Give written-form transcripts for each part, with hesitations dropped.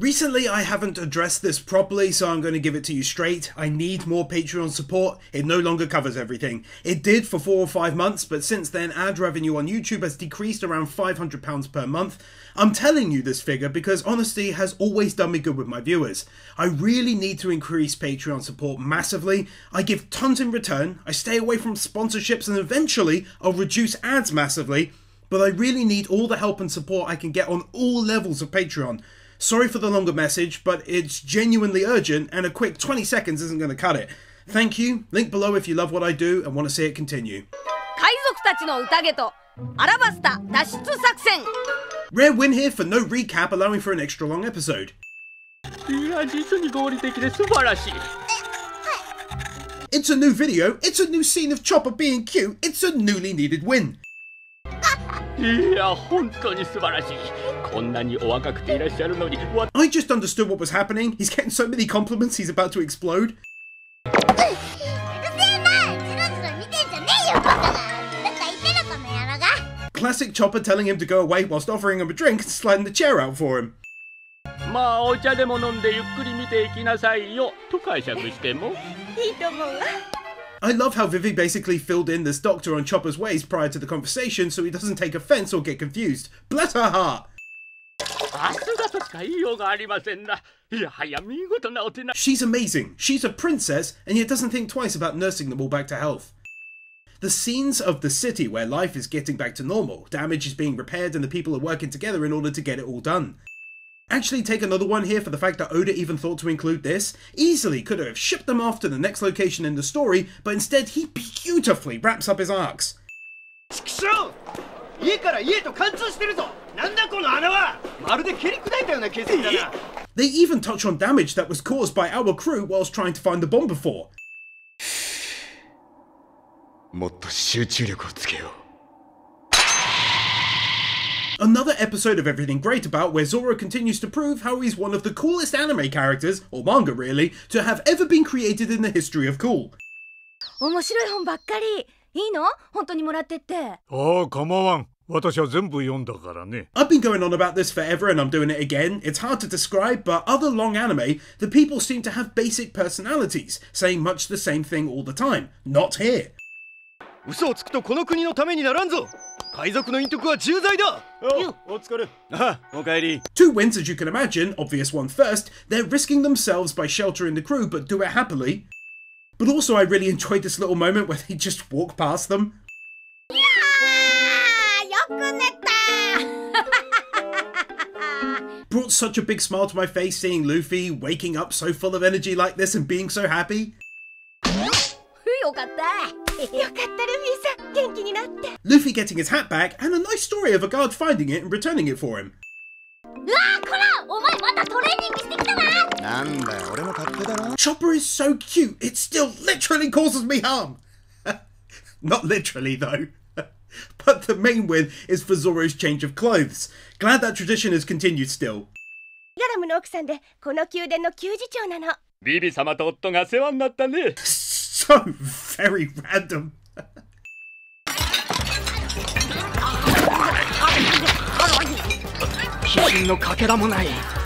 Recently, I haven't addressed this properly, so I'm going to give it to you straight. I need more Patreon support. It no longer covers everything. It did for 4 or 5 months, but since then, ad revenue on YouTube has decreased around £500 per month. I'm telling you this figure because honesty has always done me good with my viewers. I really need to increase Patreon support massively. I give tons in return, I stay away from sponsorships, and eventually I'll reduce ads massively, but I really need all the help and support I can get on all levels of Patreon. Sorry for the longer message, but it's genuinely urgent and a quick 20 seconds isn't going to cut it. Thank you. Link below if you love what I do and want to see it continue. Rare win here for no recap, allowing for an extra long episode. It's a new video, it's a new scene of Chopper being cute, it's a newly needed win. I just understood what was happening. He's getting so many compliments, he's about to explode. Classic Chopper telling him to go away whilst offering him a drink and sliding the chair out for him. I love how Vivi basically filled in this doctor on Chopper's ways prior to the conversation so he doesn't take offense or get confused. Bless her heart! She's amazing. She's a princess and yet doesn't think twice about nursing them all back to health. The scenes of the city where life is getting back to normal, damage is being repaired and the people are working together in order to get it all done. Actually take another one here for the fact that Oda even thought to include this. Easily could have shipped them off to the next location in the story, but instead he beautifully wraps up his arcs. They even touch on damage that was caused by our crew whilst trying to find the bomb before. Another episode of Everything Great About where Zoro continues to prove how he's one of the coolest anime characters, or manga really, to have ever been created in the history of cool. Oh, come on. I've been going on about this forever and I'm doing it again. It's hard to describe, but other long anime, the people seem to have basic personalities, saying much the same thing all the time. Not here. Two wins, as you can imagine, obvious one first. They're risking themselves by sheltering the crew, but do it happily. But also I really enjoyed this little moment where they just walk past them. Brought such a big smile to my face seeing Luffy waking up so full of energy like this and being so happy. Luffy getting his hat back, and a nice story of a guard finding it and returning it for him. Chopper is so cute, it still literally causes me harm. Not literally though. But the main win is for Zoro's change of clothes. Glad that tradition has continued still. So very random.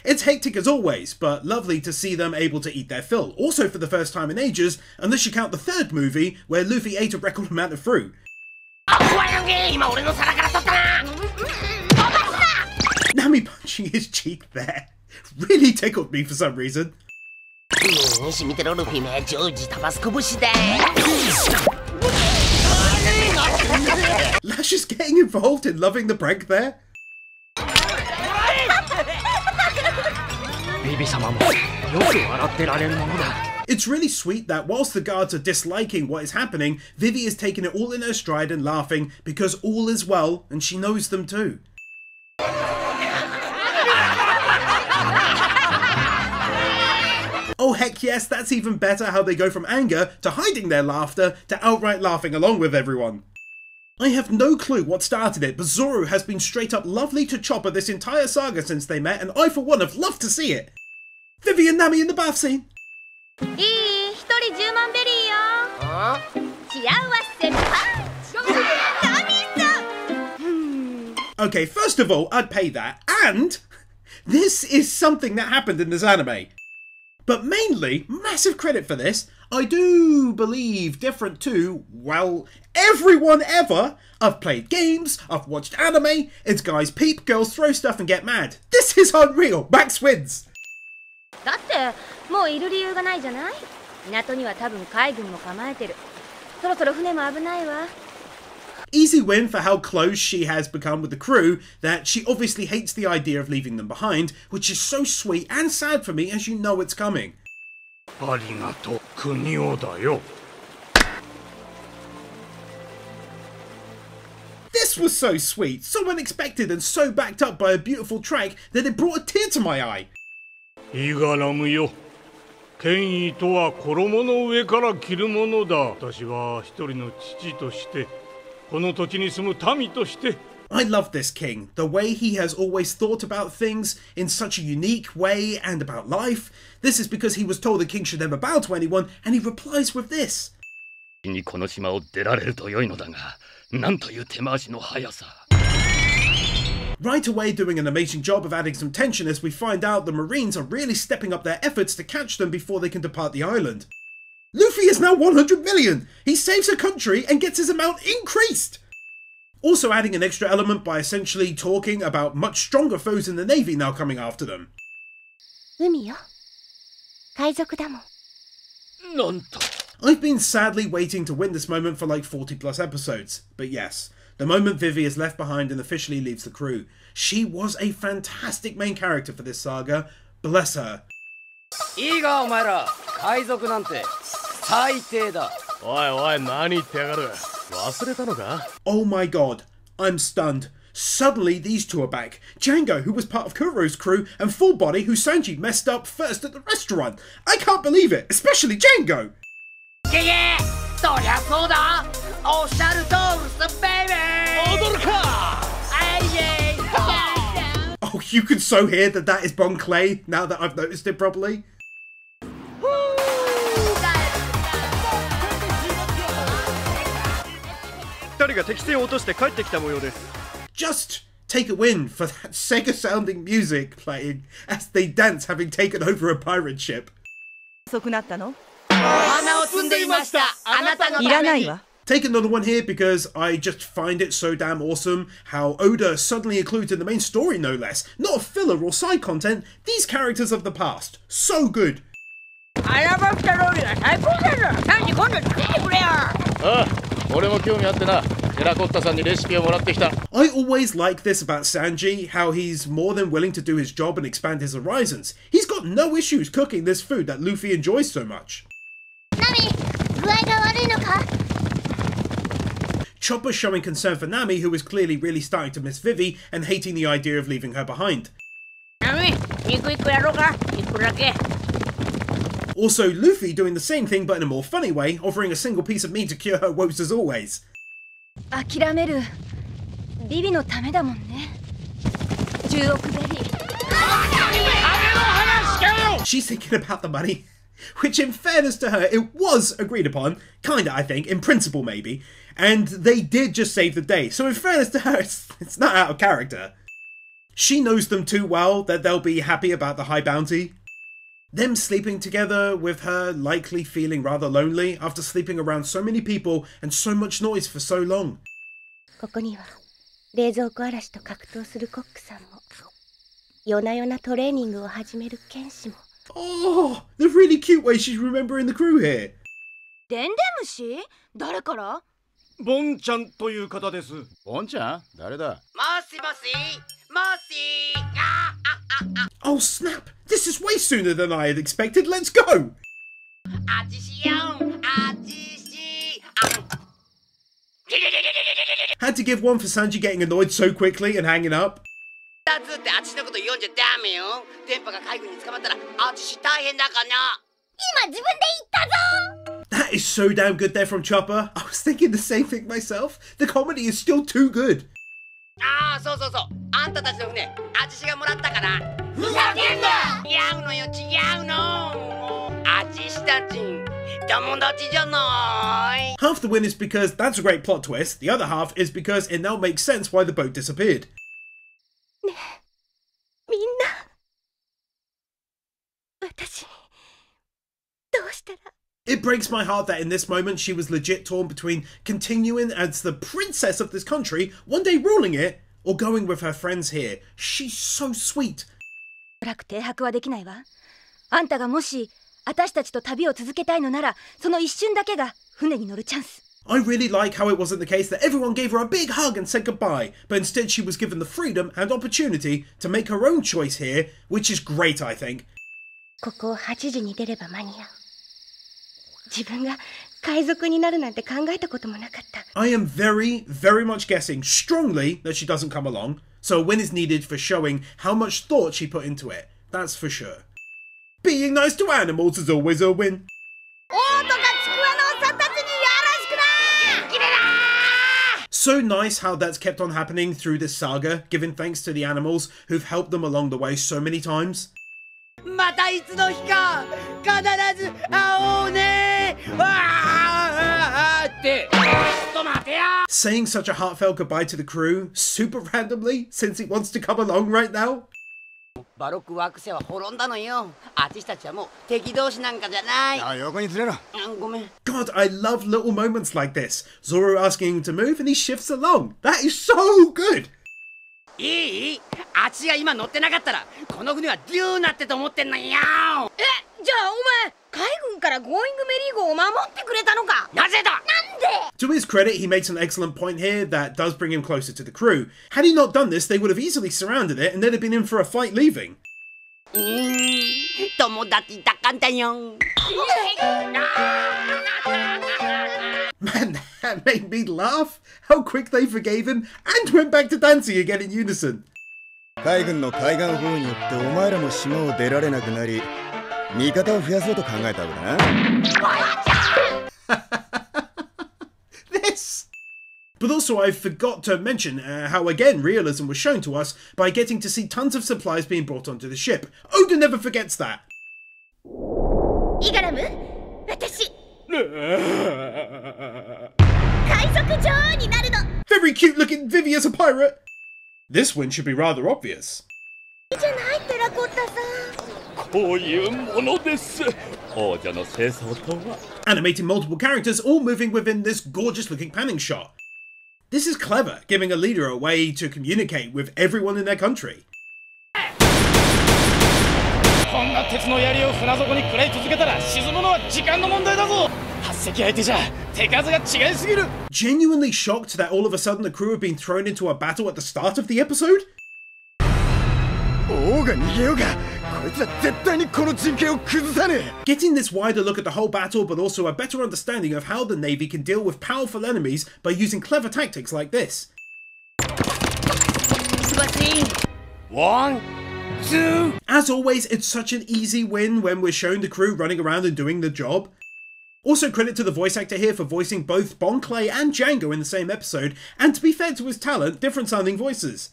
It's hectic as always, but lovely to see them able to eat their fill. Also for the first time in ages, unless you count the third movie, where Luffy ate a record amount of fruit. Nami punching his cheek there really tickled me for some reason. Lash is getting involved in loving the prank there. It's really sweet that whilst the guards are disliking what is happening, Vivi is taking it all in her stride and laughing because all is well and she knows them too. Oh heck yes, that's even better how they go from anger to hiding their laughter to outright laughing along with everyone. I have no clue what started it, but Zoro has been straight up lovely to Chopper this entire saga since they met, and I for one have loved to see it. Vivi and Nami in the bath scene. Okay, first of all, I'd pay that, and This is something that happened in this anime. But mainly, massive credit for this, I do believe different to, well, everyone ever. I've played games, I've watched anime, it's guys peep, girls throw stuff and get mad. This is unreal. Max wins. Easy win for how close she has become with the crew that she obviously hates the idea of leaving them behind, which is so sweet and sad for me as you know it's coming. This was so sweet, so unexpected and so backed up by a beautiful track that it brought a tear to my eye. I love this king, the way he has always thought about things in such a unique way and about life. This is because he was told the king should never bow to anyone, and he replies with this. Right away doing an amazing job of adding some tension as we find out the Marines are really stepping up their efforts to catch them before they can depart the island. Luffy is now 100 million! He saves a country and gets his amount increased! Also adding an extra element by essentially talking about much stronger foes in the Navy now coming after them. I've been sadly waiting to win this moment for like 40 plus episodes, but yes. The moment Vivi is left behind and officially leaves the crew. She was a fantastic main character for this saga. Bless her. Oh my god, I'm stunned. Suddenly these two are back. Django, who was part of Kuro's crew, and Full Body, who Sanji messed up first at the restaurant. I can't believe it, especially Django. Oh, you can so hear that that is Bon Clay, now that I've noticed it properly. Just take a win for that Sega-sounding music playing as they dance having taken over a pirate ship. Take another one here because I just find it so damn awesome how Oda suddenly includes in the main story no less, not a filler or side content, these characters of the past. So good. I always like this about Sanji, how he's more than willing to do his job and expand his horizons. He's got no issues cooking this food that Luffy enjoys so much. Chopper showing concern for Nami, who is clearly really starting to miss Vivi and hating the idea of leaving her behind. Also Luffy doing the same thing but in a more funny way, offering a single piece of meat to cure her woes as always. She's thinking about the money. Which in fairness to her, it was agreed upon, kinda I think, in principle maybe, and they did just save the day, so in fairness to her, it's not out of character. She knows them too well that they'll be happy about the high bounty. Them sleeping together with her likely feeling rather lonely after sleeping around so many people and so much noise for so long. Oh, the really cute way she's remembering the crew here. Oh snap, this is way sooner than I had expected, let's go! Had to give one for Sanji getting annoyed so quickly and hanging up. That is so damn good there from Chopper. I was thinking the same thing myself. The comedy is still too good. Half the win is because that's a great plot twist. The other half is because it now makes sense why the boat disappeared. It breaks my heart that in this moment she was legit torn between continuing as the princess of this country, one day ruling it, or going with her friends here. She's so sweet. I really like how it wasn't the case that everyone gave her a big hug and said goodbye, but instead she was given the freedom and opportunity to make her own choice here, which is great, I think. I am very much guessing strongly that she doesn't come along, so a win is needed for showing how much thought she put into it, that's for sure. Being nice to animals is always a win. So nice how that's kept on happening through this saga, giving thanks to the animals who've helped them along the way so many times. Saying such a heartfelt goodbye to the crew, super randomly, since it wants to come along right now. God, I love little moments like this. Zoro asking him to move and he shifts along. That is so good. To his credit, he makes an excellent point here that does bring him closer to the crew. Had he not done this, they would have easily surrounded it and they'd have been in for a fight leaving. Man, that made me laugh. How quick they forgave him and went back to dancing again in unison. This! But also I forgot to mention how again realism was shown to us by getting to see tons of supplies being brought onto the ship. Oda never forgets that. Very cute looking Vivi as a pirate! This win should be rather obvious. Animating multiple characters, all moving within this gorgeous looking panning shot. This is clever, giving a leader a way to communicate with everyone in their country. Genuinely shocked that all of a sudden the crew have been thrown into a battle at the start of the episode? Getting this wider look at the whole battle, but also a better understanding of how the Navy can deal with powerful enemies by using clever tactics like this. 1, 2. As always, it's such an easy win when we're shown the crew running around and doing the job. Also credit to the voice actor here for voicing both Bon Clay and Django in the same episode, and to be fair to his talent, different sounding voices.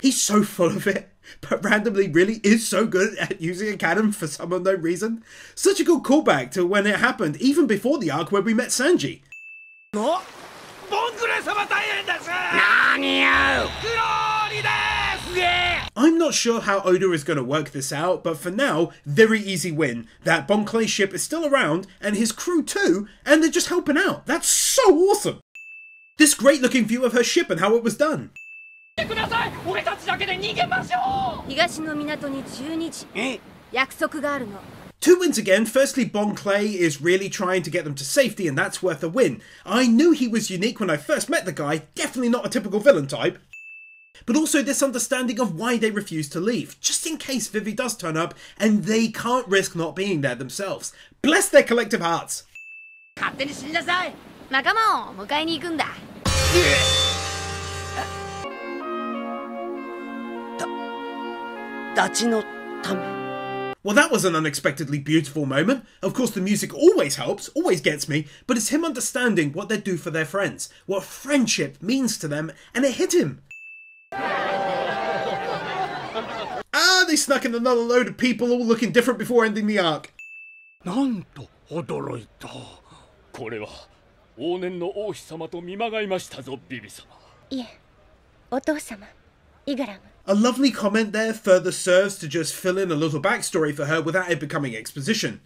He's so full of it, but randomly really is so good at using a cannon for some unknown reason. Such a good callback to when it happened, even before the arc where we met Sanji. I'm not sure how Oda is going to work this out, but for now, very easy win. That Bon Clay ship is still around, and his crew too, and they're just helping out. That's so awesome! This great looking view of her ship and how it was done. Two wins again. Firstly, Bon Clay is really trying to get them to safety, and that's worth a win. I knew he was unique when I first met the guy, definitely not a typical villain type. But also this understanding of why they refuse to leave, just in case Vivi does turn up and they can't risk not being there themselves. Bless their collective hearts. Well, that was an unexpectedly beautiful moment. Of course, the music always helps, always gets me, but it's him understanding what they do for their friends, what friendship means to them, and it hit him. Ah, they snuck in another load of people all looking different before ending the arc. 往年の王妃様と見まがいましたぞ、ビビ様。いえ、お父様、イガラム。A lovely comment there further serves to just fill in a little backstory for her without it becoming exposition.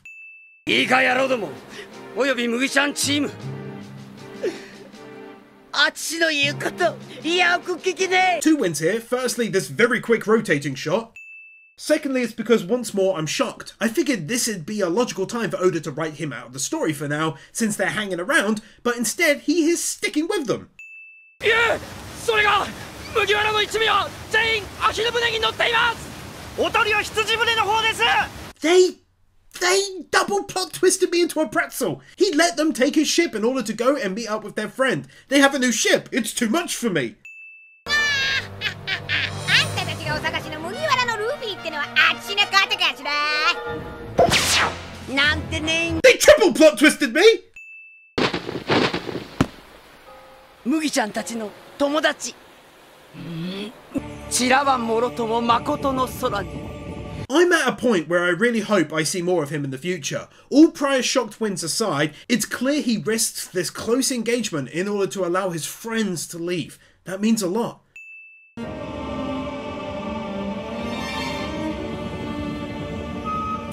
いいか野郎ども、および麦ちゃんチーム。Two wins here. Firstly, this very quick rotating shot. Secondly, it's because once more I'm shocked. I figured this would be a logical time for Oda to write him out of the story for now, since they're hanging around, but instead he is sticking with them. They double plot twisted me into a pretzel. He let them take his ship in order to go and meet up with their friend. They have a new ship. It's too much for me. They triple plot twisted me. I'm at a point where I really hope I see more of him in the future. All prior shocked wins aside, it's clear he risks this close engagement in order to allow his friends to leave. That means a lot.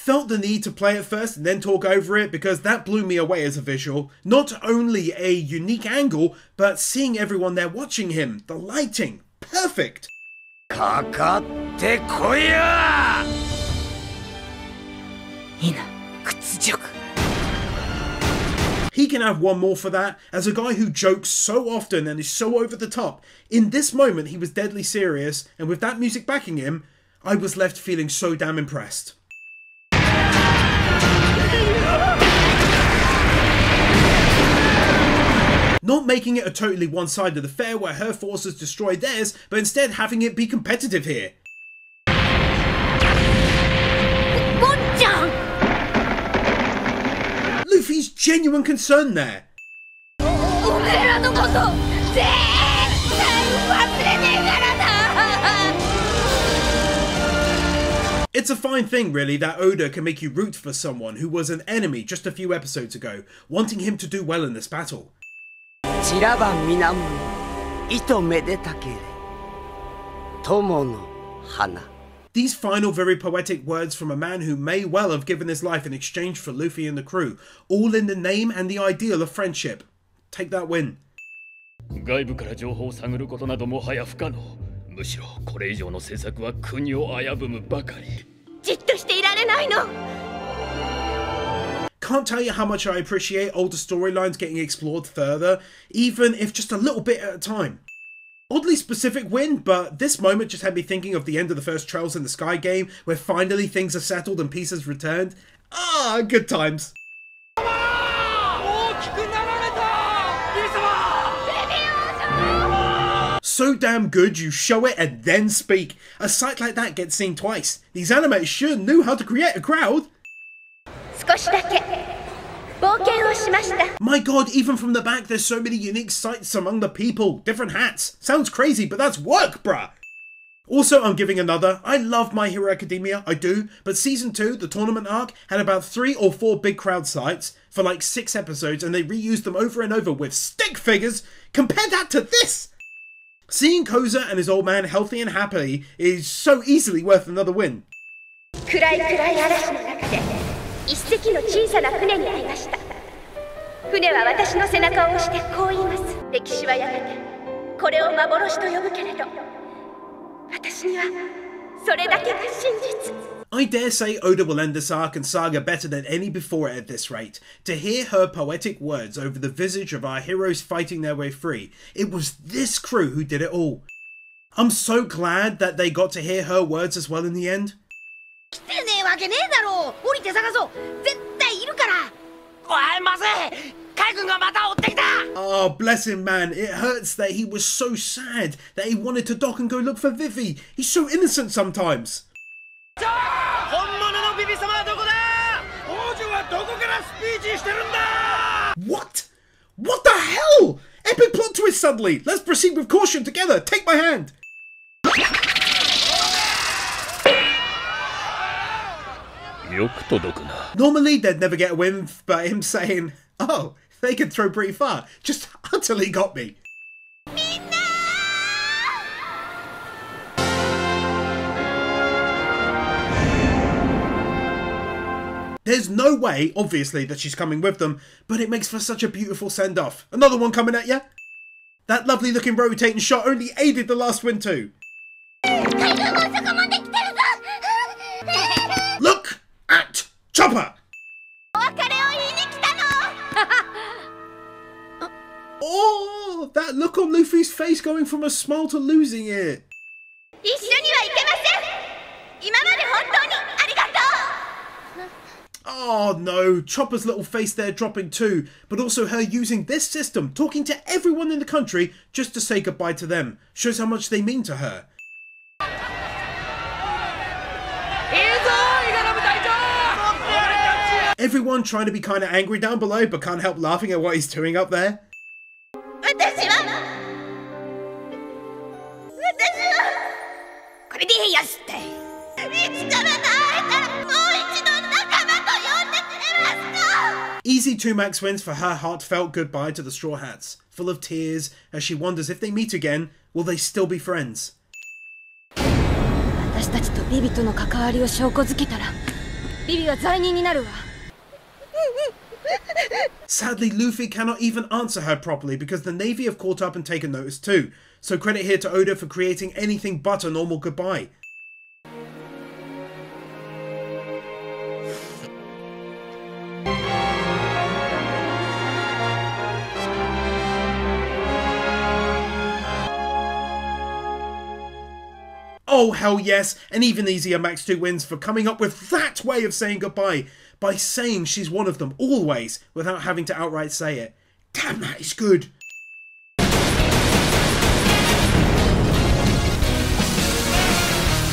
Felt the need to play it first and then talk over it because that blew me away as a visual. Not only a unique angle, but seeing everyone there watching him, the lighting, perfect. かかってこいや。いな屈辱。He can have one more for that. As a guy who jokes so often and is so over the top, in this moment he was deadly serious, and with that music backing him, I was left feeling so damn impressed. Not making it a totally one-sided affair where her forces destroy theirs, but instead having it be competitive here. Luffy's genuine concern there. It's a fine thing, really, that Oda can make you root for someone who was an enemy just a few episodes ago, wanting him to do well in this battle. These final very poetic words from a man who may well have given his life in exchange for Luffy and the crew, all in the name and the ideal of friendship. Take that win. Can't tell you how much I appreciate older storylines getting explored further, even if just a little bit at a time. Oddly specific win, but this moment just had me thinking of the end of the first Trails in the Sky game, where finally things are settled and peace is returned. Ah, good times. So damn good you show it and then speak. A sight like that gets seen twice. These animators sure knew how to create a crowd. My god, even from the back there's so many unique sights among the people, different hats. Sounds crazy, but that's work, bruh. Also, I'm giving another. I love My Hero Academia, I do, but season 2, the tournament arc, had about 3 or 4 big crowd sights for like 6 episodes and they reused them over and over with stick figures. Compare that to this! Seeing Koza and his old man healthy and happy is so easily worth another win. I dare say Oda will end this arc and saga better than any before it at this rate. To hear her poetic words over the visage of our heroes fighting their way free, it was this crew who did it all. I'm so glad that they got to hear her words as well in the end. Oh, bless him, man. It hurts that he was so sad that he wanted to dock and go look for Vivi. He's so innocent sometimes. What? What the hell? Epic plot twist suddenly. Let's proceed with caution together. Take my hand. Normally they'd never get a win, but him saying, oh, They could throw pretty far. Just utterly got me. There's no way, obviously, that she's coming with them, but it makes for such a beautiful send-off. Another one coming at ya? That lovely looking rotating shot only aided the last win too. Look at Chopper! Oh, that look on Luffy's face going from a smile to losing it. Oh no, Chopper's little face there dropping too, but also her using this system, talking to everyone in the country just to say goodbye to them. Shows how much they mean to her. Everyone trying to be kind of angry down below, but can't help laughing at what he's doing up there. Easy 2 max wins for her heartfelt goodbye to the Straw Hats, full of tears as she wonders if they meet again, will they still be friends? Sadly, Luffy cannot even answer her properly because the Navy have caught up and taken notice too, so credit here to Oda for creating anything but a normal goodbye. Oh hell yes, an even easier max 2 wins for coming up with that way of saying goodbye, by saying she's one of them always, without having to outright say it. Damn, that is good.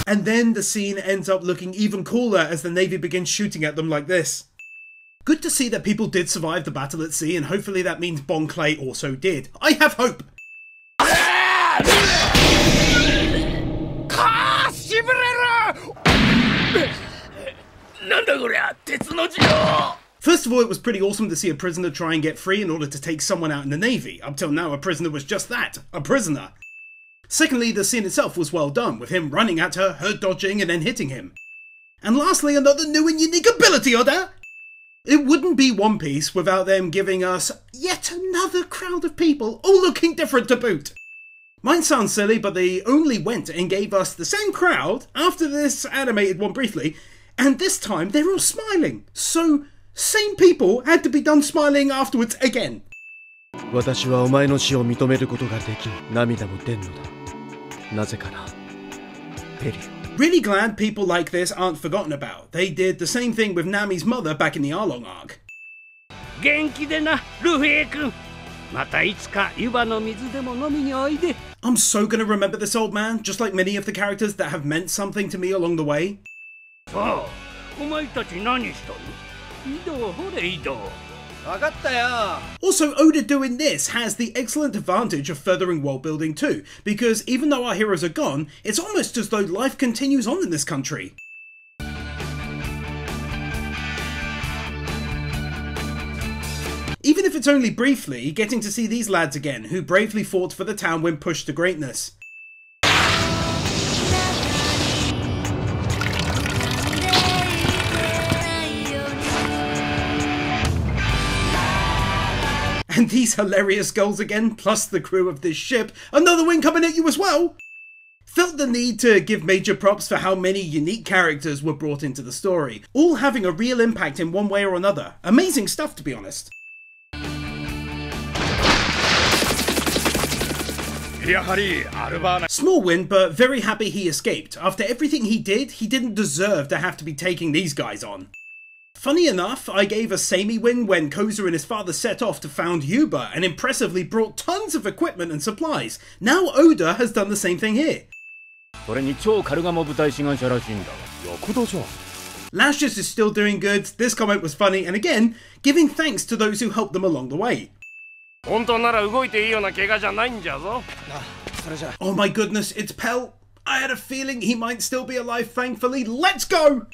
And then the scene ends up looking even cooler as the Navy begins shooting at them like this. Good to see that people did survive the battle at sea, and hopefully that means Bon Clay also did. I have hope! First of all, it was pretty awesome to see a prisoner try and get free in order to take someone out in the Navy. Up till now, a prisoner was just that, a prisoner. Secondly, the scene itself was well done, with him running at her, her dodging, and then hitting him. And lastly, another new and unique ability, Oda! It wouldn't be One Piece without them giving us yet another crowd of people, all looking different to boot. Mine sounds silly, but they only went and gave us the same crowd after this animated one briefly, and this time they're all smiling. So, same people had to be done smiling afterwards again. Really glad people like this aren't forgotten about. They did the same thing with Nami's mother back in the Arlong arc. I'm so gonna remember this old man, just like many of the characters that have meant something to me along the way. Also, Oda doing this has the excellent advantage of furthering world building too, because even though our heroes are gone, it's almost as though life continues on in this country. Even if it's only briefly, getting to see these lads again, who bravely fought for the town when pushed to greatness. And these hilarious goals again, plus the crew of this ship, another win coming at you as well! Felt the need to give major props for how many unique characters were brought into the story, all having a real impact in one way or another. Amazing stuff, to be honest. Small win, but very happy he escaped. After everything he did, he didn't deserve to have to be taking these guys on. Funny enough, I gave a samey win when Koza and his father set off to found Yuba and impressively brought tons of equipment and supplies. Now Oda has done the same thing here. Lashes is still doing good, this comment was funny, and again, giving thanks to those who helped them along the way. Oh my goodness, it's Pell. I had a feeling he might still be alive, thankfully. Let's go!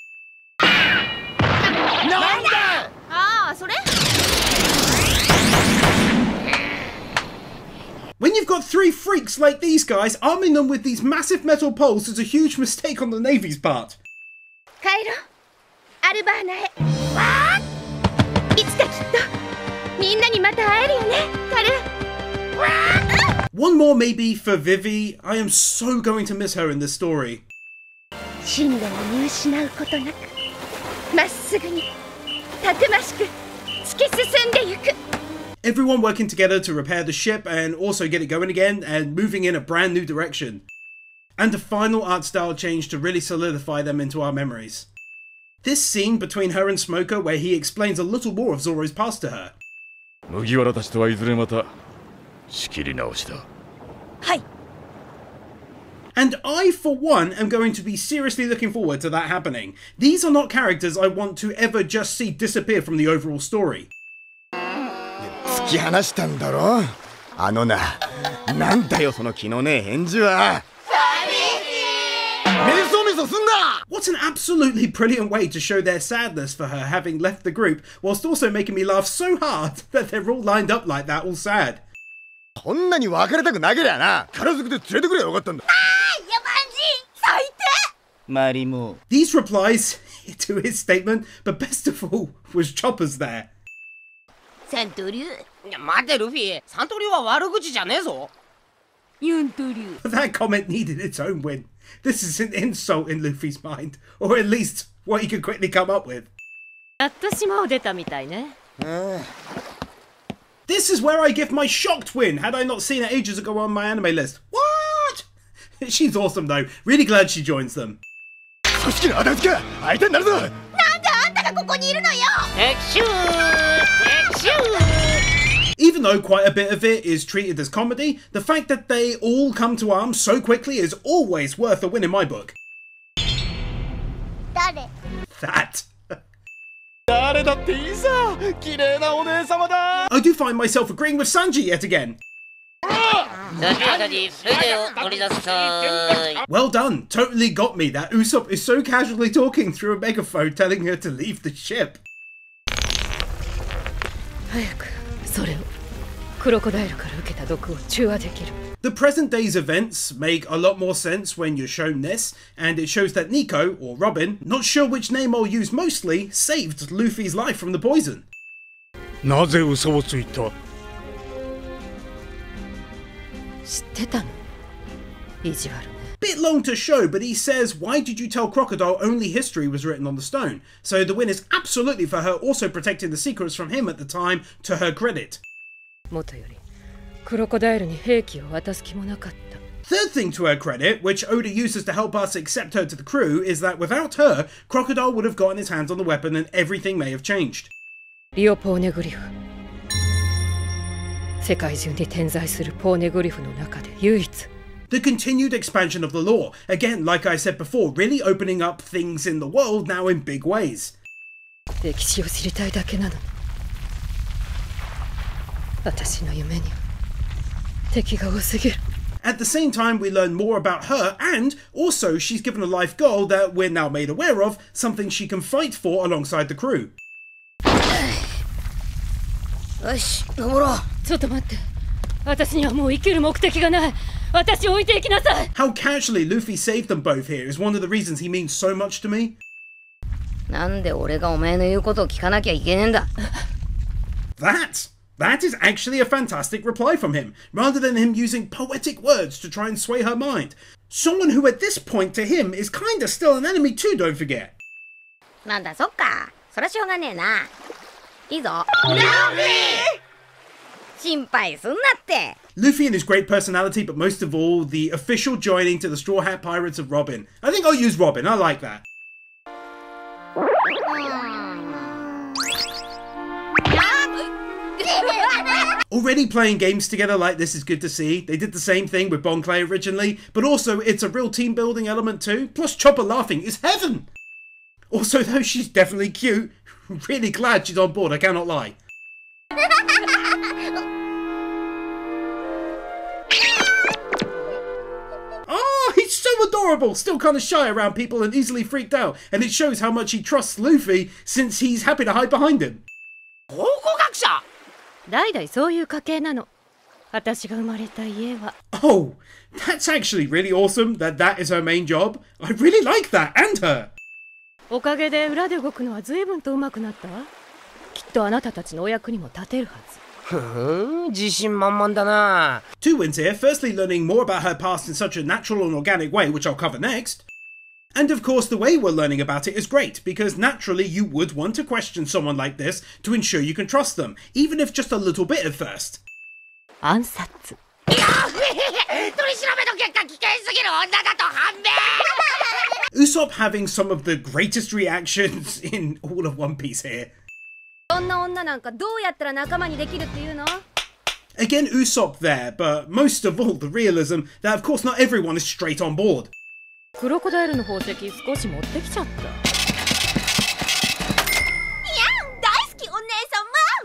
you've got three freaks like these guys, arming them with these massive metal poles is a huge mistake on the Navy's part. One more maybe for Vivi. I am so going to miss her in this story. Everyone working together to repair the ship and also get it going again and moving in a brand new direction. And a final art style change to really solidify them into our memories. This scene between her and Smoker where he explains a little more of Zoro's past to her. And I, for one, am going to be seriously looking forward to that happening. These are not characters I want to ever just see disappear from the overall story. What an absolutely brilliant way to show their sadness for her having left the group, whilst also making me laugh so hard that they're all lined up like that, all sad. These replies to his statement, but best of all was Chopper's there. That comment needed its own win. This is an insult in Luffy's mind, or at least what he could quickly come up with. This is where I give my shocked win, had I not seen it ages ago on my anime list. What? She's awesome though, really glad she joins them. Even though quite a bit of it is treated as comedy, the fact that they all come to arms so quickly is always worth a win in my book. That. I do find myself agreeing with Sanji yet again. Well done, totally got me that Usopp is so casually talking through a megaphone telling her to leave the ship. The present day's events make a lot more sense when you're shown this, and it shows that Nico, or Robin, not sure which name I'll use mostly, saved Luffy's life from the poison. Bit long to show, but he says, why did you tell Crocodile only history was written on the stone? So the win is absolutely for her also protecting the secrets from him at the time, to her credit. Third thing to her credit, which Oda uses to help us accept her to the crew, is that without her, Crocodile would have gotten his hands on the weapon and everything may have changed. The continued expansion of the lore, again, like I said before, really opening up things in the world now in big ways. At the same time, we learn more about her, and also she's given a life goal that we're now made aware of, something she can fight for alongside the crew. How casually Luffy saved them both here is one of the reasons he means so much to me. That is actually a fantastic reply from him, rather than him using poetic words to try and sway her mind. Someone who at this point to him is kinda still an enemy too, don't forget. Luffy and his great personality, but most of all, the official joining to the Straw Hat Pirates of Robin. I think I'll use Robin, I like that. Already playing games together like this is good to see. They did the same thing with Bon Clay originally, but also it's a real team building element too. Plus Chopper laughing is heaven! Also though, she's definitely cute. Really glad she's on board, I cannot lie. Adorable, still kind of shy around people and easily freaked out, and it shows how much he trusts Luffy since he's happy to hide behind him. Oh, that's actually really awesome that that is her main job. I really like that and her. Two wins here, firstly learning more about her past in such a natural and organic way, which I'll cover next. And of course the way we're learning about it is great, because naturally you would want to question someone like this to ensure you can trust them, even if just a little bit at first. Usopp having some of the greatest reactions in all of One Piece here. Again, Usopp there, but most of all the realism that of course not everyone is straight on board.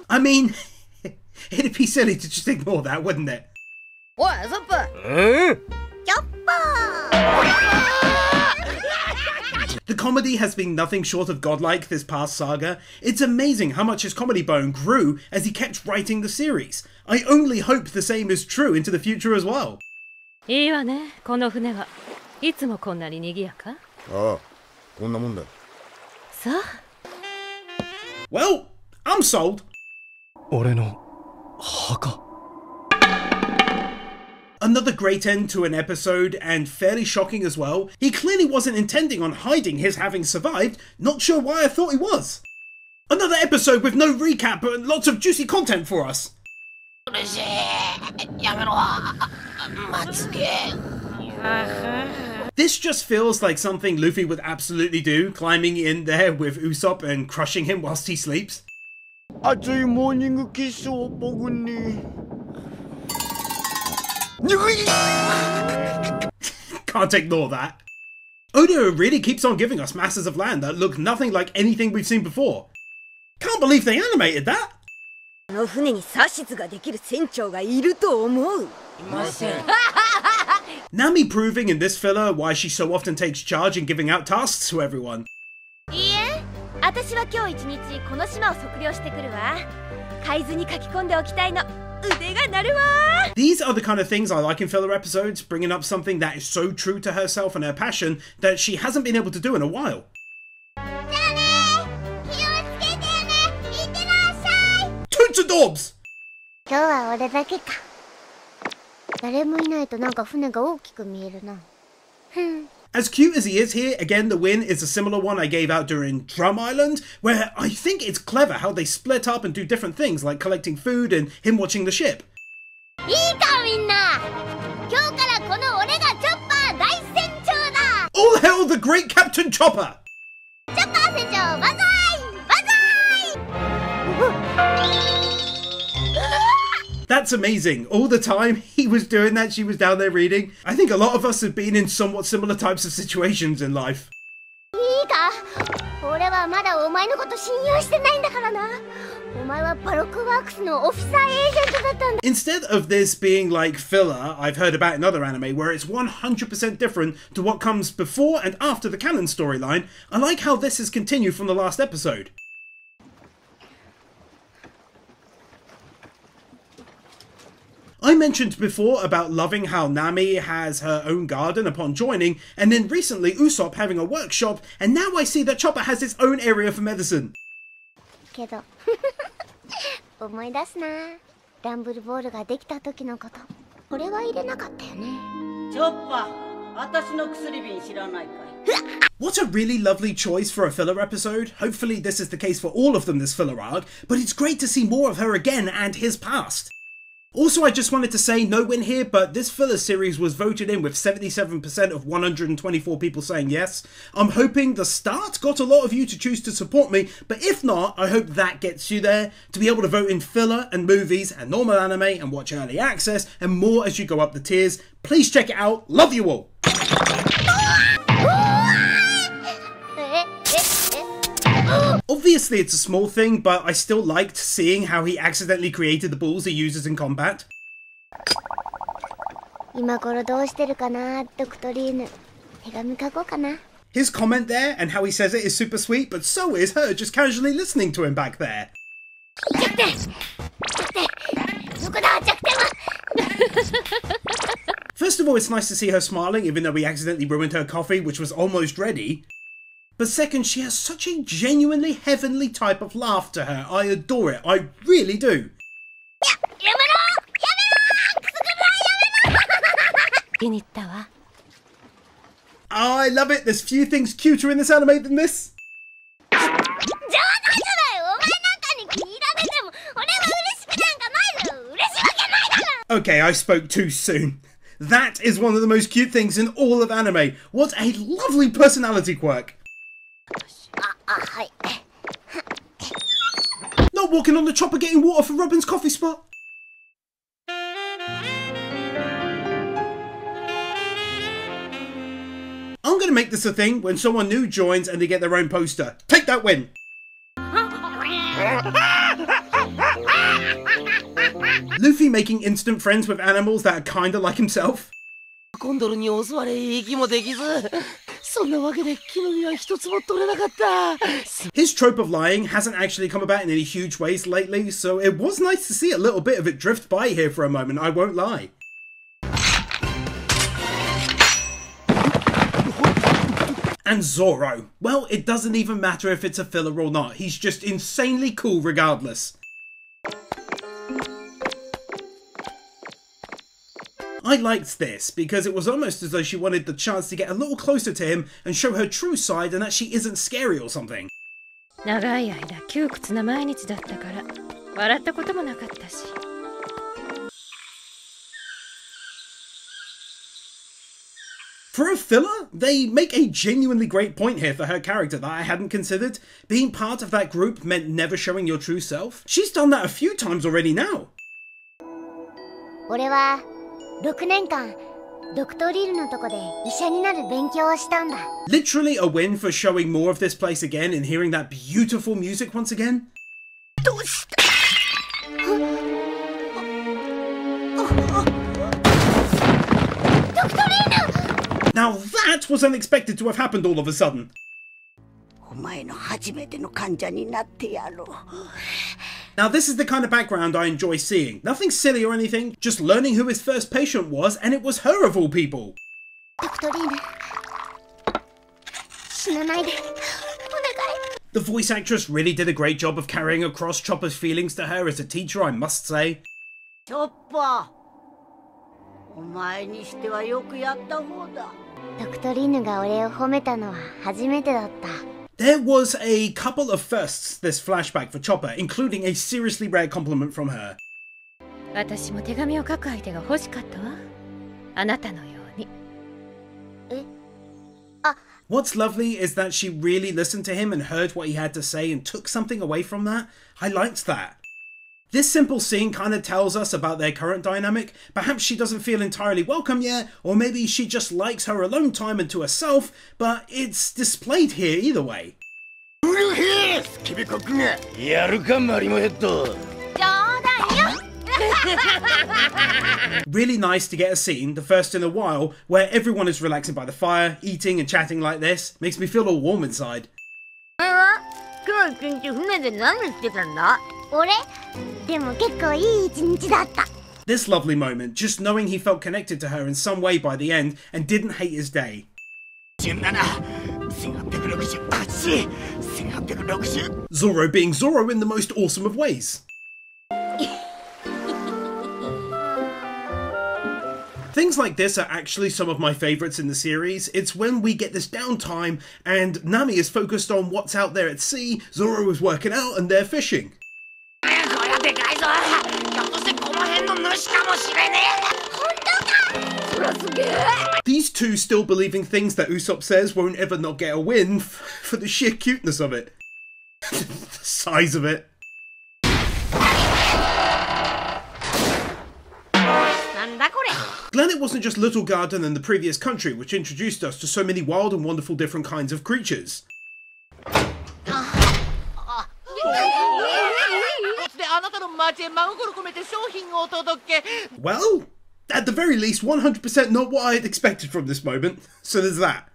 I mean, it'd be silly to just ignore that, wouldn't it? The comedy has been nothing short of godlike this past saga. It's amazing how much his comedy bone grew as he kept writing the series. I only hope the same is true into the future as well. Well, I'm sold. Another great end to an episode, and fairly shocking as well. He clearly wasn't intending on hiding his having survived, not sure why I thought he was. Another episode with no recap, but lots of juicy content for us. This just feels like something Luffy would absolutely do, climbing in there with Usopp and crushing him whilst he sleeps. Can't ignore that. Oda really keeps on giving us masses of land that look nothing like anything we've seen before. Can't believe they animated that. Nami proving in this filler why she so often takes charge in giving out tasks to everyone. These are the kind of things I like in filler episodes, bringing up something that is so true to herself and her passion that she hasn't been able to do in a while. Toots adorbs! As cute as he is here, again the win is a similar one I gave out during Drum Island, where I think it's clever how they split up and do different things like collecting food and him watching the ship. All hail the great Captain Chopper! That's amazing. All the time he was doing that, she was down there reading. I think a lot of us have been in somewhat similar types of situations in life. Instead of this being like filler I've heard about in other anime where it's 100% different to what comes before and after the canon storyline, I like how this is continued from the last episode. I mentioned before about loving how Nami has her own garden upon joining, and then recently Usopp having a workshop, and now I see that Chopper has his own area for medicine. What a really lovely choice for a filler episode. Hopefully this is the case for all of them this filler arc, but it's great to see more of her again and his past. Also, I just wanted to say, no win here, but this filler series was voted in with 77% of 124 people saying yes. I'm hoping the start got a lot of you to choose to support me, but if not, I hope that gets you there, to be able to vote in filler and movies and normal anime and watch early access and more as you go up the tiers. Please check it out. Love you all. Obviously it's a small thing, but I still liked seeing how he accidentally created the balls he uses in combat. His comment there and how he says it is super sweet, but so is her just casually listening to him back there. First of all, it's nice to see her smiling, even though we accidentally ruined her coffee, which was almost ready. But second, she has such a genuinely heavenly type of laugh to her. I adore it. I really do. Oh, I love it. There's few things cuter in this anime than this. Okay, I spoke too soon. That is one of the most cute things in all of anime. What a lovely personality quirk. Not walking on the chopper getting water for Robin's coffee spot. I'm going to make this a thing when someone new joins and they get their own poster. Take that win. Luffy making instant friends with animals that are kinda like himself. His trope of lying hasn't actually come about in any huge ways lately, so it was nice to see a little bit of it drift by here for a moment, I won't lie. And Zoro. Well, it doesn't even matter if it's a filler or not, he's just insanely cool regardless. I liked this because it was almost as though she wanted the chance to get a little closer to him and show her true side and that she isn't scary or something. For a filler, they make a genuinely great point here for her character that I hadn't considered. Being part of that group meant never showing your true self. She's done that a few times already now. Literally a win for showing more of this place again and hearing that beautiful music once again. Now that was unexpected to have happened all of a sudden. Now this is the kind of background I enjoy seeing. Nothing silly or anything, just learning who his first patient was, and it was her of all people. The voice actress really did a great job of carrying across Chopper's feelings to her as a teacher, I must say. Chopper! There was a couple of firsts this flashback for Chopper, including a seriously rare compliment from her. What's lovely is that she really listened to him and heard what he had to say and took something away from that. I liked that. This simple scene kind of tells us about their current dynamic. Perhaps she doesn't feel entirely welcome yet, or maybe she just likes her alone time and to herself, but it's displayed here either way. Really nice to get a scene, the first in a while, where everyone is relaxing by the fire, eating and chatting like this. Makes me feel all warm inside. This lovely moment, just knowing he felt connected to her in some way by the end and didn't hate his day. Zoro being Zoro in the most awesome of ways. Things like this are actually some of my favourites in the series. It's when we get this downtime and Nami is focused on what's out there at sea, Zoro is working out and they're fishing. These two still believing things that Usopp says won't ever not get a win for the sheer cuteness of it. The size of it. Glad it wasn't just Little Garden and the previous country which introduced us to so many wild and wonderful different kinds of creatures. Well, at the very least, 100% not what I had expected from this moment, so there's that.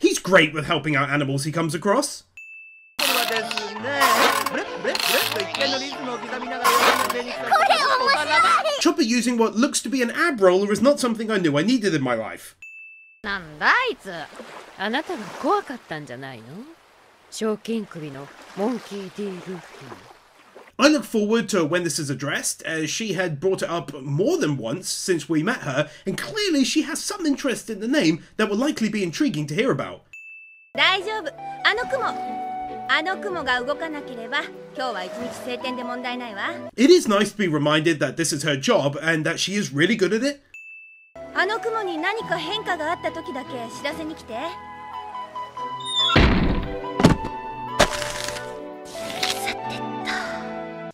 He's great with helping out animals he comes across. Chopper using what looks to be an ab roller is not something I knew I needed in my life. I look forward to when this is addressed, as she had brought it up more than once since we met her, and clearly she has some interest in the name that will likely be intriguing to hear about. It is nice to be reminded that this is her job and that she is really good at it.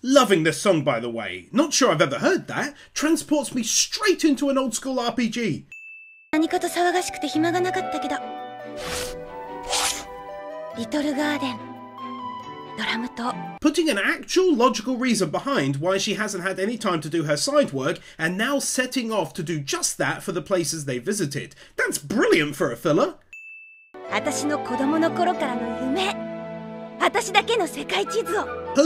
Loving this song, by the way. Not sure I've ever heard that. Transports me straight into an old school RPG. Little Garden. Putting an actual logical reason behind why she hasn't had any time to do her side work and now setting off to do just that for the places they visited. That's brilliant for a filler. Her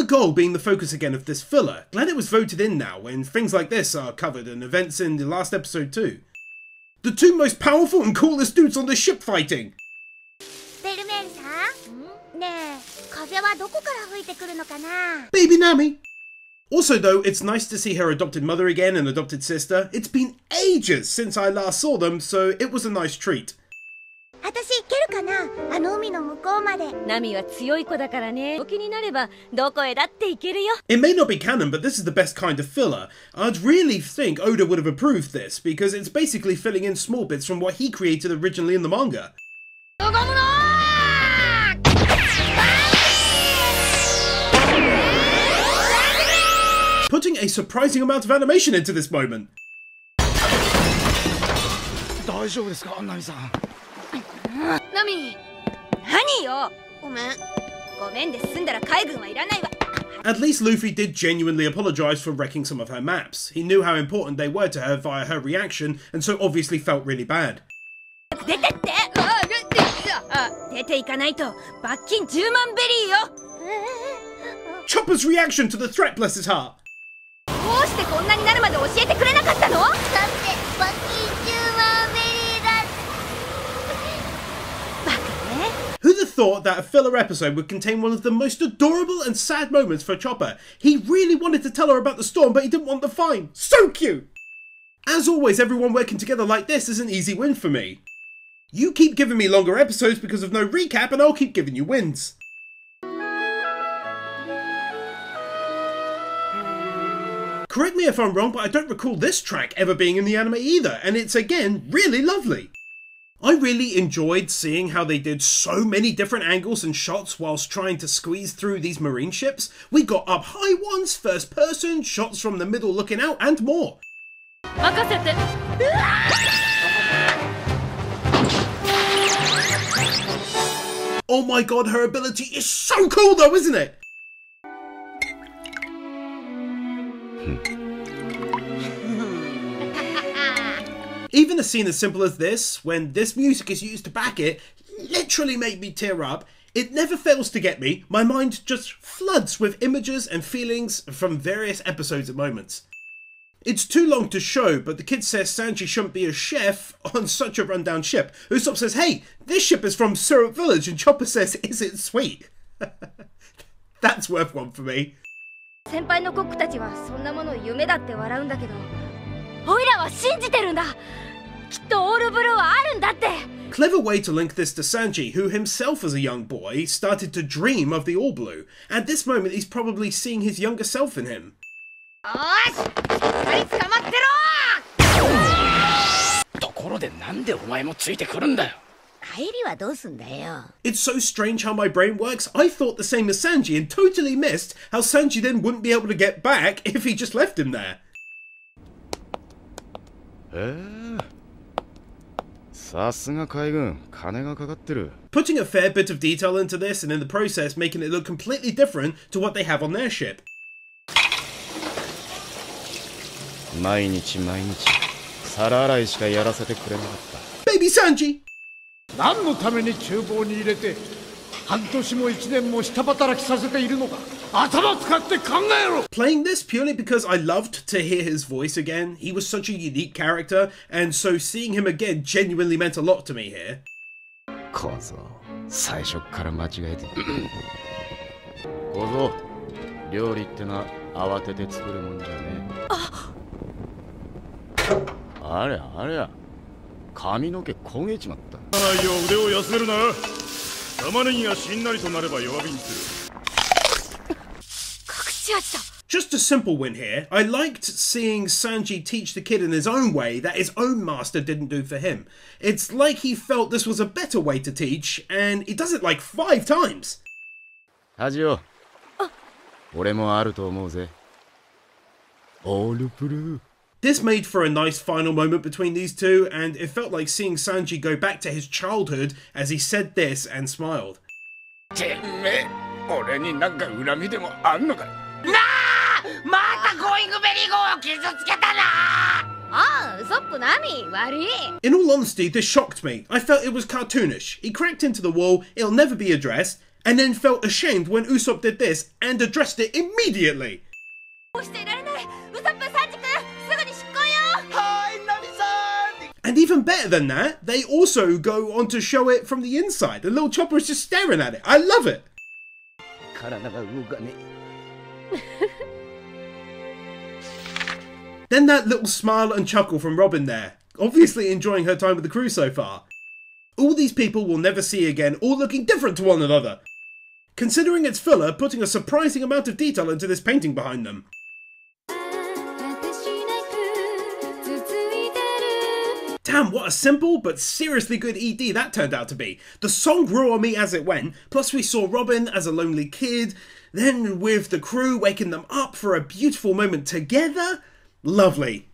goal being the focus again of this filler. Glad it was voted in now, when things like this are covered and events in the last episode too. The two most powerful and coolest dudes on this ship fighting! Baby Nami! Also though, it's nice to see her adopted mother again and adopted sister. It's been ages since I last saw them, so it was a nice treat. It may not be canon, but this is the best kind of filler. I'd really think Oda would have approved this, because it's basically filling in small bits from what he created originally in the manga. Putting a surprising amount of animation into this moment. At least Luffy did genuinely apologise for wrecking some of her maps. He knew how important they were to her via her reaction, and so obviously felt really bad. Chopper's reaction to the threat, bless his heart. Who'd have thought that a filler episode would contain one of the most adorable and sad moments for Chopper? He really wanted to tell her about the storm, but he didn't want the fine. So cute! As always, everyone working together like this is an easy win for me. You keep giving me longer episodes because of no recap, and I'll keep giving you wins. Correct me if I'm wrong, but I don't recall this track ever being in the anime either, and it's again really lovely. I really enjoyed seeing how they did so many different angles and shots whilst trying to squeeze through these marine ships. We got up high ones, first person, shots from the middle looking out, and more. Oh my god, her ability is so cool though, isn't it? Even a scene as simple as this, when this music is used to back it, literally made me tear up. It never fails to get me. My mind just floods with images and feelings from various episodes and moments. It's too long to show, but the kid says Sanji shouldn't be a chef on such a rundown ship. Usopp says, hey, this ship is from Syrup Village, and Chopper says, is it sweet? That's worth one for me. Clever way to link this to Sanji, who himself as a young boy started to dream of the All Blue. At this moment he's probably seeing his younger self in him. It's so strange how my brain works. I thought the same as Sanji and totally missed how Sanji then wouldn't be able to get back if he just left him there. Putting a fair bit of detail into this and in the process making it look completely different to what they have on their ship. Baby Sanji! Playing this purely because I loved to hear his voice again. He was such a unique character, and so seeing him again genuinely meant a lot to me here. Koza, just a simple win here. I liked seeing Sanji teach the kid in his own way that his own master didn't do for him. It's like he felt this was a better way to teach, and he does it like 5 times. Hajio, this made for a nice final moment between these two, and it felt like seeing Sanji go back to his childhood as he said this and smiled. In all honesty, this shocked me. I felt it was cartoonish. He cracked into the wall, it'll never be addressed, and then felt ashamed when Usopp did this and addressed it immediately. And even better than that, they also go on to show it from the inside. And little Chopper is just staring at it. I love it. Then that little smile and chuckle from Robin there, obviously enjoying her time with the crew so far. All these people we'll never see again, all looking different to one another. Considering it's filler, putting a surprising amount of detail into this painting behind them. Damn, what a simple but seriously good ED that turned out to be. The song grew on me as it went, plus we saw Robin as a lonely kid, then with the crew waking them up for a beautiful moment together. Lovely.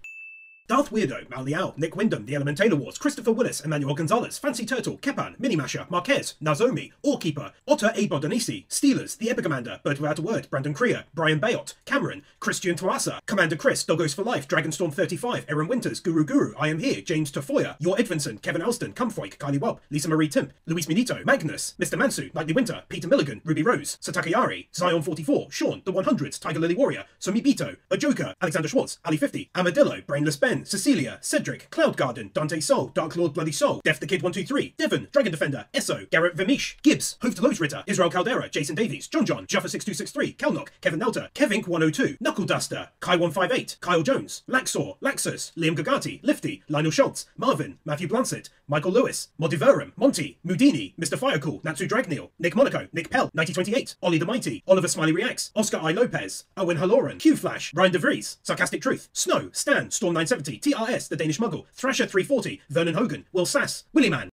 Darth Weirdo, Maliao, Nick Wyndham, The Elementator Wars, Christopher Willis, Emmanuel Gonzalez, Fancy Turtle, Kepan, Minimasher, Marquez, Nazomi, Orekeeper, Otter A. Bodonisi, Steelers, The Epic Commander, Bird Without a Word, Brandon Creer, Brian Bayot, Cameron, Christian Tuasa, Commander Chris, Doggos for Life, Dragonstorm 35, Aaron Winters, Guru Guru, I Am Here, James Tafoya, Your Edvinson, Kevin Alston, Comfoik, Kylie Wub, Lisa Marie Timp, Luis Minito, Magnus, Mr. Mansu, Nightly Winter, Peter Milligan, Ruby Rose, Satakayari, Zion 44, Sean, The 100s, Tiger Lily Warrior, Sumibito, A Joker, Alexander Schwartz, Ali 50, Armadillo, Brainless Ben, Cecilia, Cedric, Cloud Garden, Dante Soul, Dark Lord Bloody Soul, Def the Kid 123, Devon, Dragon Defender, Esso, Garrett Vimish, Gibbs, Hoofed Lowe's Ritter, Israel Caldera, Jason Davies, John John, Jaffa 6263, Kelnock, Kevin Nelter, Kevink 102, Knuckle Duster, Kai 158, Kyle Jones, Laxor, Laxus, Liam Gagati, Lifty, Lionel Schultz, Marvin, Matthew Blansett, Michael Lewis, Modiverum, Monty, Mudini, Mr. Firecool, Natsu Dragneel, Nick Monaco, Nick Pell, 9028, Ollie the Mighty, Oliver Smiley Reacts, Oscar I. Lopez, Owen Haloran, Q Flash, Ryan DeVries, Sarcastic Truth, Snow, Stan, Storm 970, TRS, The Danish Muggle, Thrasher 340, Vernon Hogan, Will Sass, Willyman,